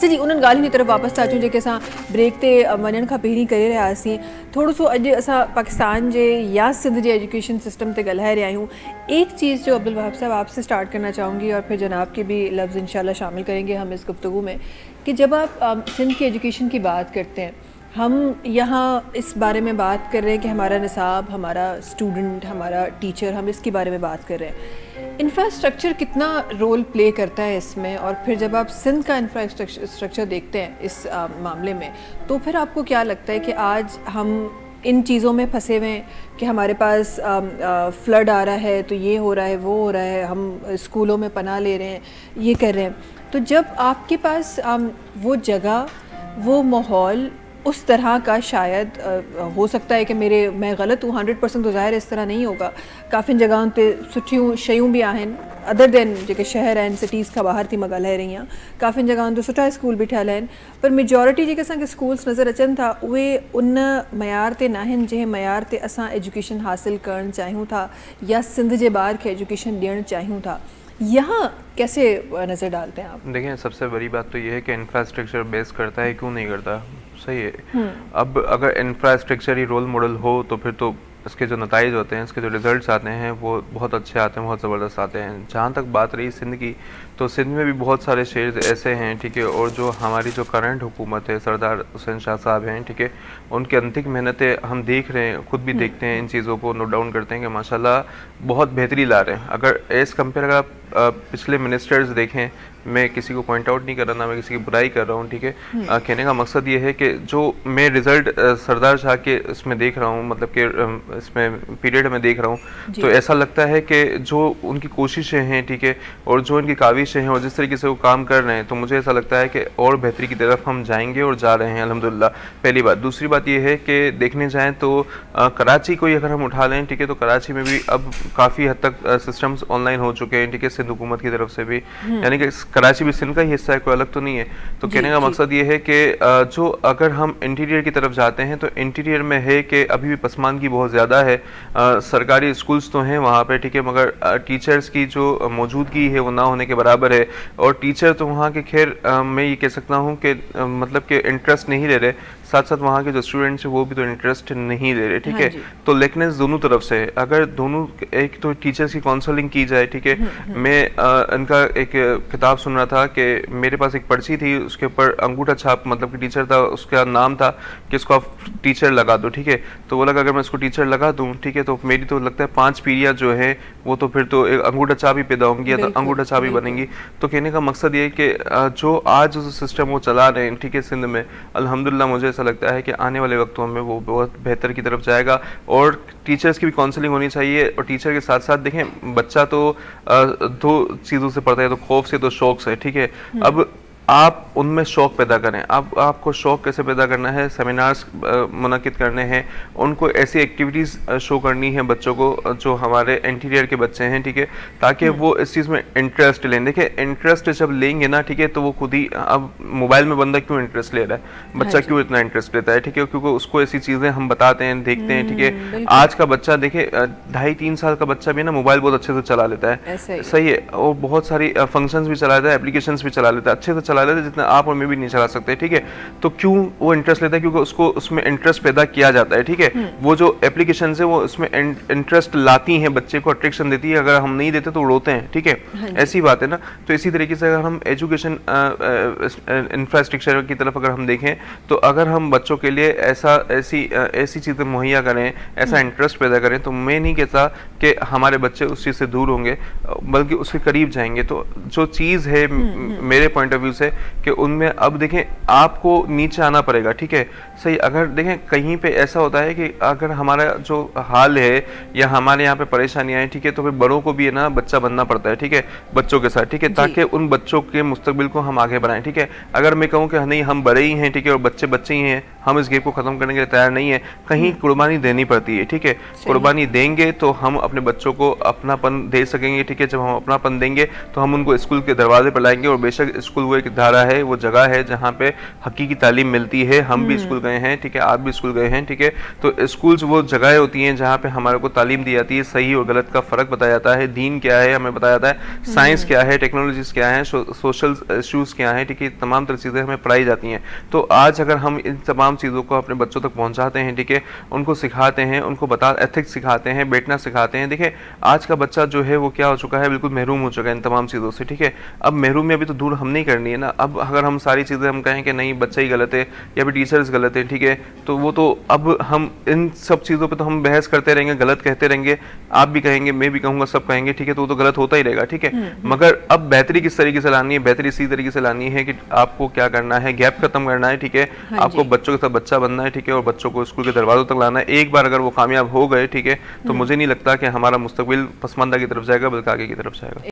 अच्छा जी उन्हनि ॻाल्हियुनि जी तरफ़ वापसि था अचूं जेके असां ब्रेक ते वञण खां पहिरीं करे रहिया हुआसीं। थोरो सो अॼु असां पाकिस्तान जे या सिंध जे एजुकेशन सिस्टम ते ॻाल्हाए रहिया आहियूं। एक चीज़ जो अब्दुल वहाब साहब आपसे स्टार्ट करना चाहूँगी और फिर जनाब के भी लफ्ज़ इंशाल्लाह शामिल करेंगे हम इस गुफ्तगू में कि जब आप सिंध की एजुकेशन की बात करते हैं, हम यहाँ इस बारे में बात कर रहे हैं कि हमारा निसाब, हमारा स्टूडेंट, हमारा टीचर, हम इसके बारे में बात कर रहे हैं। इंफ्रास्ट्रक्चर कितना रोल प्ले करता है इसमें, और फिर जब आप सिंध का इंफ्रास्ट्रक्चर देखते हैं इस मामले में, तो फिर आपको क्या लगता है कि आज हम इन चीज़ों में फंसे हुए हैं कि हमारे पास फ्लड आ रहा है तो ये हो रहा है, वो हो रहा है, हम स्कूलों में पनाह ले रहे हैं, ये कर रहे हैं। तो जब आपके पास वो जगह, वो माहौल उस तरह का शायद हो सकता है कि मैं गलत हूँ 100% तो ज़ाहिर इस तरह नहीं होगा, काफ़ी जगहुनि ते सुठियूं शयूं बि आहिनि अदर देन जेके शहर आहिनि सिटीज़ खां ॿाहिरि थी मां ॻाल्हाए रही आहियां। काफ़ी जगहुनि ते सुठा स्कूल बि ठहियल आहिनि, पर मेजॉरिटी जेके असांखे स्कूल्स नज़र अचनि था उहे उन मयार ते न आहिनि जंहिं मयार ते असां एजुकेशन हासिल करणु चाहियूं था या सिंध जे ॿार खे एजुकेशन ॾियणु चाहियूं था। यहाँ कैसे नज़र डालते हैं आप? देखिए, सबसे बड़ी बात तो ये है कि इंफ्रास्ट्रक्चर बेस करता है, क्यों नहीं करता, सही है। अब अगर इंफ्रास्ट्रक्चर ही रोल मॉडल हो तो फिर तो इसके जो नतीजे होते हैं, इसके जो रिजल्ट्स आते हैं वो बहुत अच्छे आते हैं, बहुत ज़बरदस्त आते हैं। जहाँ तक बात रही सिंध की, तो सिंध में भी बहुत सारे शेयर ऐसे हैं, ठीक है, और जो हमारी जो करंट हुकूमत है, सरदार हुसैन शाह साहब हैं, ठीक है, उनकी अंतिक मेहनतें हम देख रहे हैं, खुद भी देखते हैं, इन चीज़ों को नोट डाउन करते हैं कि माशाल्लाह बहुत बेहतरी ला रहे हैं। अगर एज़ कम्पेयर अगर आप पिछले मिनिस्टर्स देखें, मैं किसी को पॉइंट आउट नहीं कर रहा, ना मैं किसी की बुराई कर रहा हूँ, ठीक है, कहने का मकसद ये है कि जो मैं रिज़ल्ट सरदार शाह के इसमें देख रहा हूँ, मतलब कि इसमें पीरियड में देख रहा हूँ, तो ऐसा लगता है कि जो उनकी कोशिशें हैं, ठीक है, और जो उनकी काविश हैं और जिस तरीके से वो काम कर रहे हैं, तो मुझे ऐसा लगता है कि और बेहतरी की तरफ हम जाएंगे और जा रहे हैं, अल्हम्दुलिल्लाह, पहली बात। दूसरी बात यह है कि देखने जाएँ तो कराची को ही अगर हम उठा लें, ठीक है, तो कराची में भी अब काफ़ी हद तक सिस्टम्स ऑनलाइन हो चुके हैं, ठीक है, सिंध हुकूमत की तरफ से भी, यानी कि कराची भी सिंध का ही हिस्सा है, कोई अलग तो नहीं है। तो कहने का मकसद ये है कि जो अगर हम इंटीरियर की तरफ जाते हैं तो इंटीरियर में है कि अभी भी पसमानदगी बहुत ज़्यादा है। सरकारी स्कूल्स तो हैं वहाँ पे, ठीक है, मगर टीचर्स की जो मौजूदगी है वो ना होने के बराबर है, और टीचर तो वहाँ के, खैर मैं ये कह सकता हूँ कि मतलब कि इंटरेस्ट नहीं ले रहे, साथ साथ वहाँ के जो स्टूडेंट्स हैं वो भी तो इंटरेस्ट नहीं ले रहे, ठीक है। तो लेकिन दोनों तरफ से अगर दोनों, एक तो टीचर्स की काउंसलिंग की जाए, ठीक है। मैं इनका एक किताब सुन रहा था कि मेरे पास एक पर्ची थी, उसके ऊपर अंगूठा छाप, मतलब कि टीचर था, उसका नाम था कि इसको आप टीचर लगा दो, ठीक है। तो वो लगा अगर मैं इसको टीचर लगा दूँ, ठीक है, तो मेरी तो लगता है 5 पीढ़ियाँ जो है वो तो फिर तो अंगूठा छाप ही पैदा होंगी या अंगूठा छाप ही बनेंगी। तो कहने का मकसद ये है कि जो आज जो सिस्टम वो चला रहे हैं, ठीक है, सिंध में अल्हम्दुलिल्लाह मुझे लगता है कि आने वाले वक्तों में वो बहुत बेहतर की तरफ जाएगा। और टीचर्स की भी काउंसलिंग होनी चाहिए, और टीचर के साथ साथ देखें बच्चा तो 2 चीज़ों से पढ़ता है, तो खौफ से, तो शौक से, ठीक है। अब आप उनमें शौक़ पैदा करें, आप आपको शौक़ कैसे पैदा करना है, सेमिनार्स मुनक़िद करने हैं, उनको ऐसी एक्टिविटीज़ शो करनी है बच्चों को जो हमारे इंटीरियर के बच्चे हैं, ठीक है, ताकि वो इस चीज़ में इंटरेस्ट लें। देखिए, इंटरेस्ट जब लेंगे ना, ठीक है, तो वो खुद ही, अब मोबाइल में बंदा क्यों इंटरेस्ट ले रहा है, बच्चा क्यों इतना इंटरेस्ट लेता है, ठीक है, क्योंकि उसको ऐसी चीज़ें हम बताते हैं, देखते हैं, ठीक है। आज का बच्चा देखे 2.5-3 साल का बच्चा भी ना मोबाइल बहुत अच्छे से चला लेता है, सही है, और बहुत सारी फंक्शंस भी चला लेता है, एप्लीकेशंस भी चला लेता है, अच्छे से चला लेते जितना आप और मैं भी नहीं चला सकते, ठीक है। तो क्यों वो इंटरेस्ट लेता है, क्योंकि उसको उसमें इंटरेस्ट पैदा किया जाता है, ठीक है। वो जो एप्लीकेशन है वो उसमें इंटरेस्ट लाती हैं, बच्चे को अट्रैक्शन देती है, अगर हम नहीं देते तो रोते हैं, ठीक है, ऐसी बात है ना। तो इसी तरीके से अगर हम एजुकेशन इंफ्रास्ट्रक्चर की तरफ अगर हम देखें, तो अगर हम बच्चों के लिए ऐसी चीज़ें मुहैया करें, ऐसा इंटरेस्ट पैदा करें, तो मैं नहीं कहता कि हमारे बच्चे उस चीज़ से दूर होंगे, बल्कि उसके करीब जाएंगे। तो जो चीज़ है मेरे पॉइंट ऑफ व्यू है कि उनमें, अब देखें आपको नीचे आना पड़ेगा, ठीक है, सही। अगर देखें कहीं पे ऐसा होता है कि अगर हमारा जो हाल है या हमारे यहाँ पे परेशानियाँ हैं, ठीक है, तो फिर बड़ों को भी है ना बच्चा बनना पड़ता है, ठीक है, बच्चों के साथ, ठीक है, ताकि उन बच्चों के मुस्तकबिल को हम आगे बढ़ाएं, ठीक है। अगर मैं कहूँ कि नहीं हम बड़े ही हैं, ठीक है, और बच्चे बच्चे ही हैं, हम इस गैप को ख़त्म करने के लिए तैयार नहीं है, कहीं कुर्बानी देनी पड़ती है। ठीक है, कुर्बानी देंगे तो हम अपने बच्चों को अपनापन दे सकेंगे। ठीक है, जब हम अपनापन देंगे तो हम उनको स्कूल के दरवाजे पर लाएंगे। और बेशक स्कूल वो एक धारा है, वो जगह है जहाँ पे हकीकी तालीम मिलती है। हम भी स्कूल गए हैं, ठीक है, आप भी स्कूल गए हैं। ठीक है, तो स्कूल्स वो जगह होती हैं जहाँ पे हमारे को तालीम दी जाती है, सही और गलत का फ़र्क बताया जाता है, दीन क्या है हमें बताया जाता है, साइंस क्या है, टेक्नोलॉजीज़ क्या है, सोशल इशूज़ क्या है। ठीक है, तमाम तरह चीज़ें हमें पढ़ाई जाती हैं। तो आज अगर हम इन तमाम चीज़ों को अपने बच्चों तक पहुँचाते हैं, ठीक है, उनको सिखाते हैं, उनको एथिक्स सिखाते हैं, बैठना सिखाते हैं। देखिए आज का बच्चा जो है वो क्या हो चुका है, बिल्कुल महरूम हो चुका है इन तमाम चीज़ों से। ठीक है, अब महरूमी अभी तो दूर हम नहीं करनी है ना। अब अगर हम सारी चीज़ें हम कहें कि नहीं बच्चा ही गलत है या फिर टीचर्स गलत हैं, ठीक है, तो वो तो अब हम इन सब चीज़ों पर तो हम बहस करते रहेंगे, गलत कहते रहेंगे, आप भी कहेंगे, मैं भी कहूँगा, सब कहेंगे। ठीक है, तो वो तो गलत होता ही रहेगा। ठीक है, मगर अब बेहतरी किस तरीके से लानी है, बेहतरी इसी तरीके से लानी है कि आपको क्या करना है, गैप खत्म करना है। ठीक है, आपको बच्चों के साथ बच्चा बनना है। ठीक है, और बच्चों को स्कूल के दरवाजों तक लाना है। एक बार अगर वो कामयाब हो गए, ठीक है, तो मुझे नहीं लगता कि हमारा मुस्तकबिल पसमानदा की तरफ जाएगा, बल्कि आगे की तरफ जाएगा।